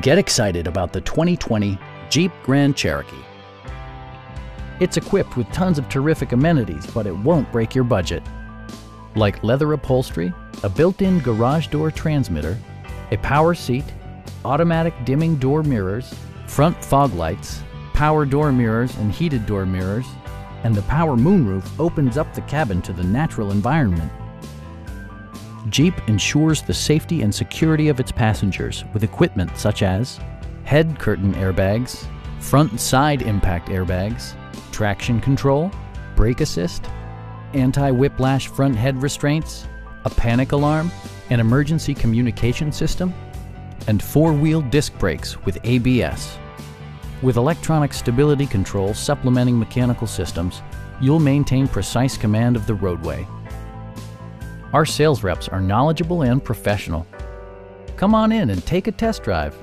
Get excited about the 2020 Jeep Grand Cherokee. It's equipped with tons of terrific amenities, but it won't break your budget. Like leather upholstery, a built-in garage door transmitter, a power seat, automatic dimming door mirrors, front fog lights, power door mirrors and heated door mirrors, and the power moonroof opens up the cabin to the natural environment. Jeep ensures the safety and security of its passengers with equipment such as head curtain airbags, front and side impact airbags, traction control, brake assist, anti-whiplash front head restraints, a panic alarm, an emergency communication system, and four-wheel disc brakes with ABS. With electronic stability control supplementing mechanical systems, you'll maintain precise command of the roadway. Our sales reps are knowledgeable and professional. Come on in and take a test drive.